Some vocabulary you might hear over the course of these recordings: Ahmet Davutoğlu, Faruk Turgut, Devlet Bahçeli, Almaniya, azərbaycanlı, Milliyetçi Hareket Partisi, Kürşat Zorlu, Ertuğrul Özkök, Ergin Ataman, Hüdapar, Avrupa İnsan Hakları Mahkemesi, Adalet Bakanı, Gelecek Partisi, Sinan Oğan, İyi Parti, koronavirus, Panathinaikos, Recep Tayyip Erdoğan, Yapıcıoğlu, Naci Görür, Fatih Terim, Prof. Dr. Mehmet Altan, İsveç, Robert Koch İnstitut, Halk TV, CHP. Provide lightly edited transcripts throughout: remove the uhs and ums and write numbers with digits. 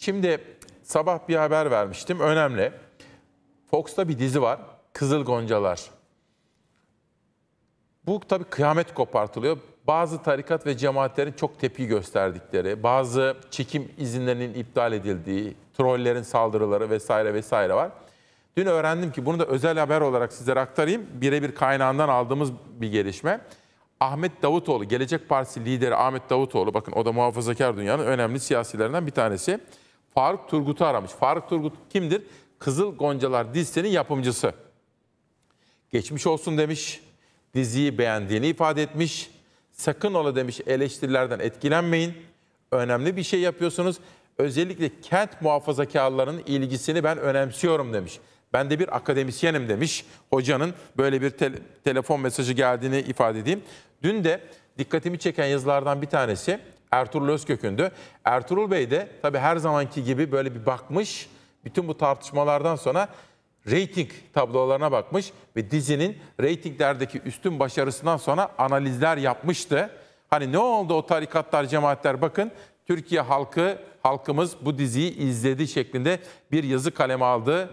Şimdi sabah bir haber vermiştim. Önemli. Fox'ta bir dizi var. Kızıl Goncalar. Bu tabii kıyamet kopartılıyor. Bazı tarikat ve cemaatlerin çok tepki gösterdikleri, bazı çekim izinlerinin iptal edildiği, trollerin saldırıları vesaire vesaire var. Dün öğrendim ki, bunu da özel haber olarak sizlere aktarayım. Birebir kaynağından aldığımız bir gelişme. Ahmet Davutoğlu, Gelecek Partisi lideri Ahmet Davutoğlu, bakın o da muhafazakar dünyanın önemli siyasilerinden bir tanesi. Faruk Turgut'u aramış. Faruk Turgut kimdir? Kızıl Goncalar dizisinin yapımcısı. Geçmiş olsun demiş, diziyi beğendiğini ifade etmiş. Sakın ola demiş, eleştirilerden etkilenmeyin. Önemli bir şey yapıyorsunuz. Özellikle kent muhafazakarlarının ilgisini ben önemsiyorum demiş. Ben de bir akademisyenim demiş. Hocanın böyle bir telefon mesajı geldiğini ifade edeyim. Dün de dikkatimi çeken yazılardan bir tanesi Ertuğrul Özkök'ündü. Ertuğrul Bey de tabii her zamanki gibi böyle bir bakmış. Bütün bu tartışmalardan sonra reyting tablolarına bakmış ve dizinin reytinglerdeki üstün başarısından sonra analizler yapmıştı. Hani ne oldu o tarikatlar, cemaatler, bakın Türkiye halkı, halkımız bu diziyi izledi şeklinde bir yazı kaleme aldı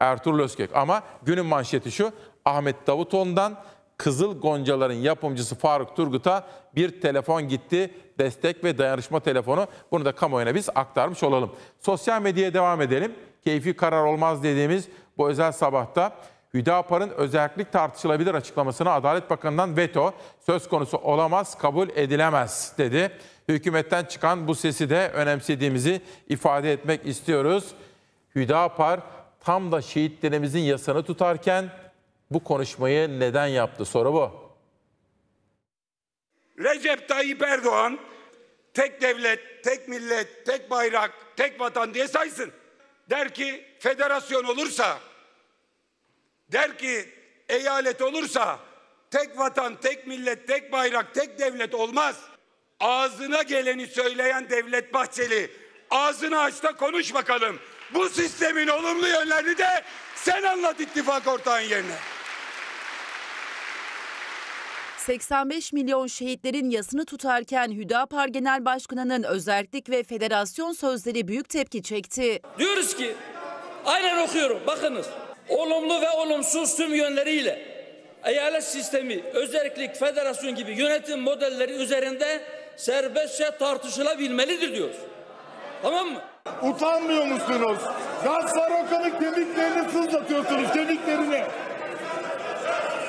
Ertuğrul Özkök. Ama günün manşeti şu: Ahmet Davutoğlu'ndan Kızıl Goncalar'ın yapımcısı Faruk Turgut'a bir telefon gitti. Destek ve dayanışma telefonu. Bunu da kamuoyuna biz aktarmış olalım. Sosyal medyaya devam edelim. Keyfi karar olmaz dediğimiz bu özel sabahta Hüdapar'ın özellik tartışılabilir açıklamasına Adalet Bakanı'ndan veto, söz konusu olamaz, kabul edilemez dedi. Hükümetten çıkan bu sesi de önemsediğimizi ifade etmek istiyoruz. Hüdapar tam da şehitlerimizin yasını tutarken bu konuşmayı neden yaptı? Soru bu. Recep Tayyip Erdoğan tek devlet, tek millet, tek bayrak, tek vatan diye saysın. Der ki federasyon olursa, der ki eyalet olursa tek vatan, tek millet, tek bayrak, tek devlet olmaz. Ağzına geleni söyleyen Devlet Bahçeli, ağzını aç da konuş bakalım. Bu sistemin olumlu yönlerini de sen anlat ittifak ortağın yerine. 85 milyon şehitlerin yasını tutarken Hüdapar Genel Başkanı'nın özellik ve federasyon sözleri büyük tepki çekti. Diyoruz ki, aynen okuyorum, bakınız. Olumlu ve olumsuz tüm yönleriyle eyalet sistemi, özellik, federasyon gibi yönetim modelleri üzerinde serbestçe tartışılabilmelidir diyoruz. Tamam mı? Utanmıyor musunuz? Gazsarokan'ın kemiklerini sızlatıyorsunuz, kemiklerini.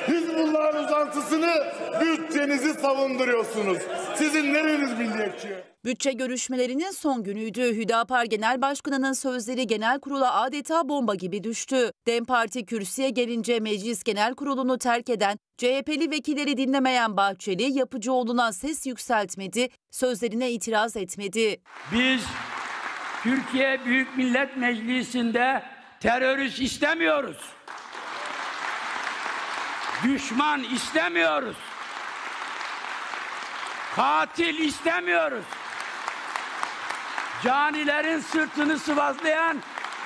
Hizbullah'ın uzantısını, bütçenizi savunduruyorsunuz. Sizin nereniz milliyetçi? Bütçe görüşmelerinin son günüydü. Hüdapar Genel Başkanı'nın sözleri genel kurula adeta bomba gibi düştü. DEM Parti kürsüye gelince Meclis Genel Kurulu'nu terk eden, CHP'li vekilleri dinlemeyen Bahçeli, Yapıcıoğlu'na ses yükseltmedi, sözlerine itiraz etmedi. Biz Türkiye Büyük Millet Meclisi'nde terörist istemiyoruz. Düşman istemiyoruz. Katil istemiyoruz. Canilerin sırtını sıvazlayan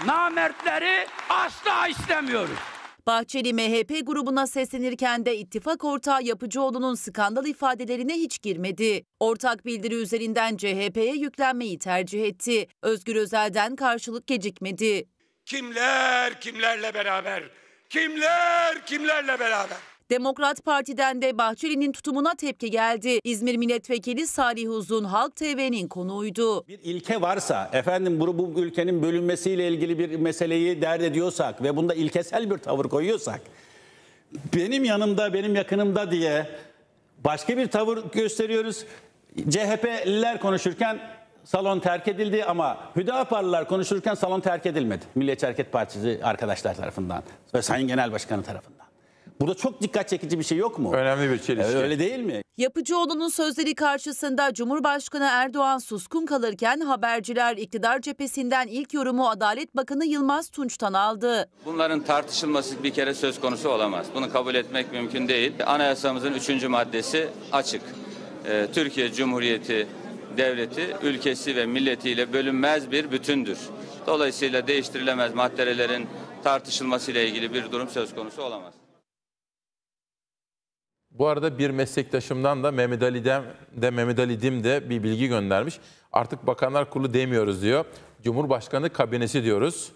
namertleri asla istemiyoruz. Bahçeli MHP grubuna seslenirken de ittifak ortağı Yapıcıoğlu'nun skandal ifadelerine hiç girmedi. Ortak bildiri üzerinden CHP'ye yüklenmeyi tercih etti. Özgür Özel'den karşılık gecikmedi. Kimler kimlerle beraber, kimler kimlerle beraber. Demokrat Parti'den de Bahçeli'nin tutumuna tepki geldi. İzmir Milletvekili Salih Uzun Halk TV'nin konuğuydu. Bir ilke varsa, efendim bu ülkenin bölünmesiyle ilgili bir meseleyi dert ediyorsak ve bunda ilkesel bir tavır koyuyorsak, benim yanımda, benim yakınımda diye başka bir tavır gösteriyoruz. CHP'liler konuşurken salon terk edildi ama Hüdaparlılar konuşurken salon terk edilmedi. Milliyetçi Hareket Partisi arkadaşlar tarafından ve Sayın Genel Başkanı tarafından. Burada çok dikkat çekici bir şey yok mu? Önemli bir çelişki. Öyle değil mi? Yapıcıoğlu'nun sözleri karşısında Cumhurbaşkanı Erdoğan suskun kalırken haberciler iktidar cephesinden ilk yorumu Adalet Bakanı Yılmaz Tunç'tan aldı. Bunların tartışılması bir kere söz konusu olamaz. Bunu kabul etmek mümkün değil. Anayasamızın 3. maddesi açık. Türkiye Cumhuriyeti devleti, ülkesi ve milletiyle bölünmez bir bütündür. Dolayısıyla değiştirilemez maddelerin tartışılmasıyla ilgili bir durum söz konusu olamaz. Bu arada bir meslektaşımdan da Mehmet Ali Dim de bir bilgi göndermiş. Artık Bakanlar Kurulu demiyoruz diyor. Cumhurbaşkanı kabinesi diyoruz.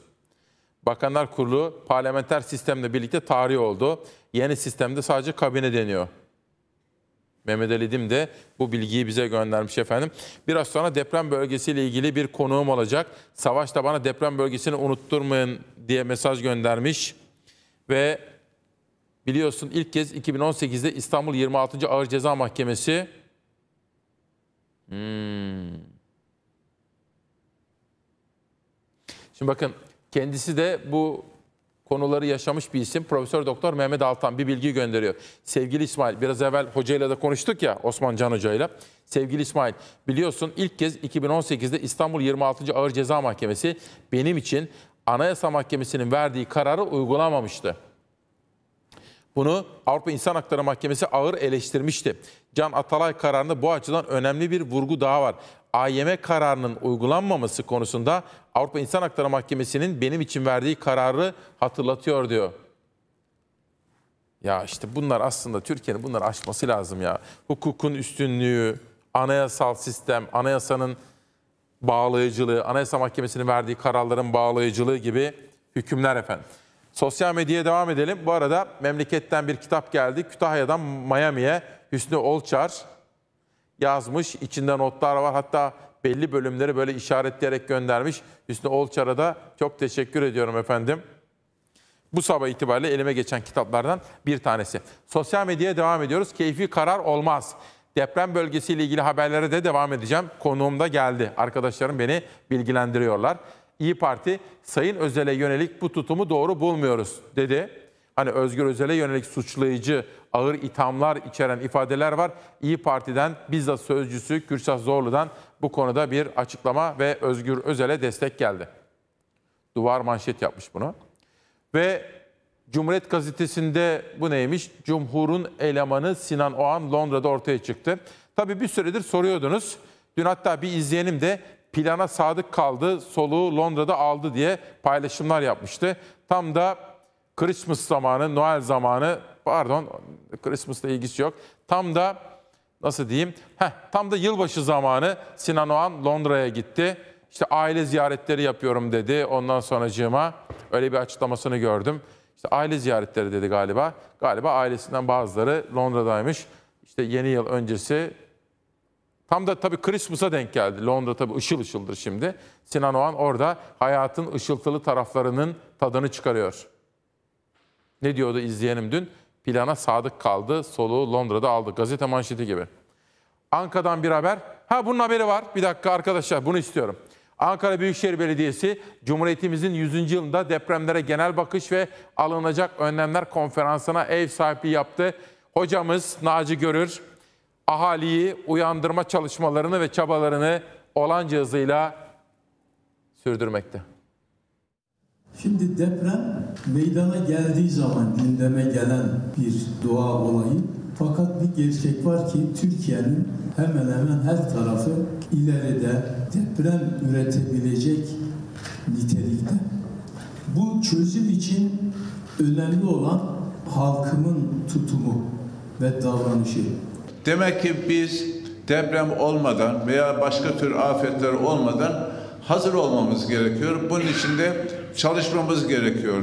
Bakanlar Kurulu parlamenter sistemle birlikte tarih oldu. Yeni sistemde sadece kabine deniyor. Mehmet Ali Dim de bu bilgiyi bize göndermiş efendim. Biraz sonra deprem bölgesiyle ilgili bir konuğum olacak. Savaş da bana deprem bölgesini unutturmayın diye mesaj göndermiş. Ve biliyorsun ilk kez 2018'de İstanbul 26. Ağır Ceza Mahkemesi Şimdi bakın, kendisi de bu konuları yaşamış bir isim. Prof. Dr. Mehmet Altan bir bilgi gönderiyor. Sevgili İsmail, biraz evvel hocayla da konuştuk ya, Osman Can hocayla. Sevgili İsmail, biliyorsun ilk kez 2018'de İstanbul 26. Ağır Ceza Mahkemesi benim için Anayasa Mahkemesi'nin verdiği kararı uygulamamıştı. Bunu Avrupa İnsan Hakları Mahkemesi ağır eleştirmişti. Can Atalay kararında bu açıdan önemli bir vurgu daha var. AYM kararının uygulanmaması konusunda Avrupa İnsan Hakları Mahkemesi'nin benim için verdiği kararı hatırlatıyor diyor. Ya işte bunlar aslında Türkiye'nin bunları aşması lazım ya. Hukukun üstünlüğü, anayasal sistem, anayasanın bağlayıcılığı, Anayasa Mahkemesi'nin verdiği kararların bağlayıcılığı gibi hükümler efendim. Sosyal medyaya devam edelim. Bu arada memleketten bir kitap geldi. Kütahya'dan Miami'ye Hüsnü Olçar yazmış. İçinde notlar var. Hatta belli bölümleri böyle işaretleyerek göndermiş. Hüsnü Olçar'a da çok teşekkür ediyorum efendim. Bu sabah itibariyle elime geçen kitaplardan bir tanesi. Sosyal medyaya devam ediyoruz. Keyfi karar olmaz. Deprem bölgesiyle ilgili haberlere de devam edeceğim. Konuğum da geldi. Arkadaşlarım beni bilgilendiriyorlar. İyi Parti, Sayın Özel'e yönelik bu tutumu doğru bulmuyoruz dedi. Hani Özgür Özel'e yönelik suçlayıcı, ağır ithamlar içeren ifadeler var. İyi Parti'den bizzat sözcüsü Kürşat Zorlu'dan bu konuda bir açıklama ve Özgür Özel'e destek geldi. Duvar manşet yapmış bunu. Ve Cumhuriyet gazetesinde bu neymiş? Cumhur'un elemanı Sinan Oğan Londra'da ortaya çıktı. Tabii bir süredir soruyordunuz. Dün hatta bir izleyenim de plana sadık kaldı, soluğu Londra'da aldı diye paylaşımlar yapmıştı. Tam da Christmas zamanı, Noel zamanı, pardon Christmas'la ilgisi yok. Tam da nasıl diyeyim, tam da yılbaşı zamanı Sinan Oğan Londra'ya gitti. İşte aile ziyaretleri yapıyorum dedi, ondan sonracığıma öyle bir açıklamasını gördüm. İşte aile ziyaretleri dedi galiba. Galiba ailesinden bazıları Londra'daymış. İşte yeni yıl öncesi. Tam da tabii Christmas'a denk geldi. Londra tabii ışıl ışıldır şimdi. Sinan Oğan orada hayatın ışıltılı taraflarının tadını çıkarıyor. Ne diyordu izleyenim dün? Plana sadık kaldı, soluğu Londra'da aldı. Gazete manşeti gibi. Ankara'dan bir haber. Bunun haberi var. Bir dakika arkadaşlar, bunu istiyorum. Ankara Büyükşehir Belediyesi, Cumhuriyetimizin 100. yılında depremlere genel bakış ve alınacak önlemler konferansına ev sahipliği yaptı. Hocamız Naci Görür, ahaliyi uyandırma çalışmalarını ve çabalarını olanca hızıyla sürdürmekte. Şimdi deprem meydana geldiği zaman gündeme gelen bir doğa olayı. Fakat bir gerçek var ki Türkiye'nin hemen hemen her tarafı ileride deprem üretebilecek nitelikte. Bu çözüm için önemli olan halkımın tutumu ve davranışı. Demek ki biz deprem olmadan veya başka tür afetler olmadan hazır olmamız gerekiyor. Bunun için de çalışmamız gerekiyor.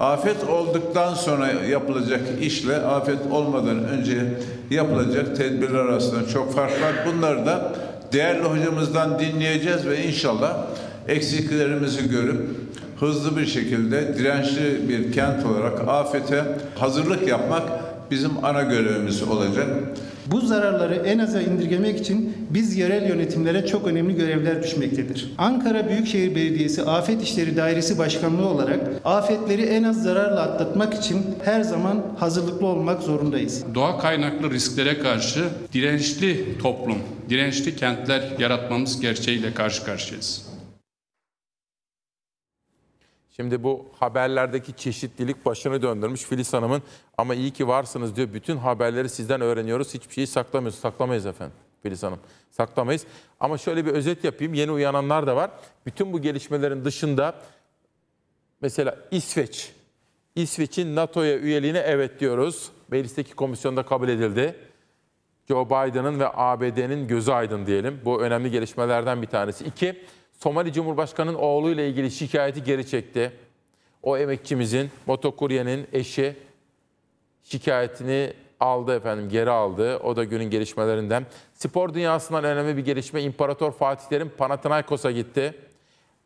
Afet olduktan sonra yapılacak işle afet olmadan önce yapılacak tedbirler arasında çok fark var. Bunları da değerli hocamızdan dinleyeceğiz ve inşallah eksiklerimizi görüp hızlı bir şekilde dirençli bir kent olarak afete hazırlık yapmak bizim ana görevimiz olacak. Bu zararları en aza indirgemek için biz yerel yönetimlere çok önemli görevler düşmektedir. Ankara Büyükşehir Belediyesi Afet İşleri Dairesi Başkanlığı olarak afetleri en az zararla atlatmak için her zaman hazırlıklı olmak zorundayız. Doğa kaynaklı risklere karşı dirençli toplum, dirençli kentler yaratmamız gerçeğiyle karşı karşıyayız. Şimdi bu haberlerdeki çeşitlilik başını döndürmüş Filiz Hanım'ın, ama iyi ki varsınız diyor. Bütün haberleri sizden öğreniyoruz. Hiçbir şeyi saklamıyoruz. Saklamayız efendim Filiz Hanım. Saklamayız. Ama şöyle bir özet yapayım. Yeni uyananlar da var. Bütün bu gelişmelerin dışında mesela İsveç. İsveç'in NATO'ya üyeliğine evet diyoruz. Meclisteki komisyonda kabul edildi. Joe Biden'ın ve ABD'nin gözü aydın diyelim. Bu önemli gelişmelerden bir tanesi. 2. Somali Cumhurbaşkanı'nın oğluyla ilgili şikayeti geri çekti. O emekçimizin, motokuryenin eşi şikayetini aldı efendim, geri aldı. O da günün gelişmelerinden. Spor dünyasından önemli bir gelişme. İmparator Fatih Terim Panathinaikos'a gitti.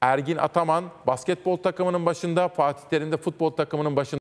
Ergin Ataman basketbol takımının başında, Fatih Terim de futbol takımının başında.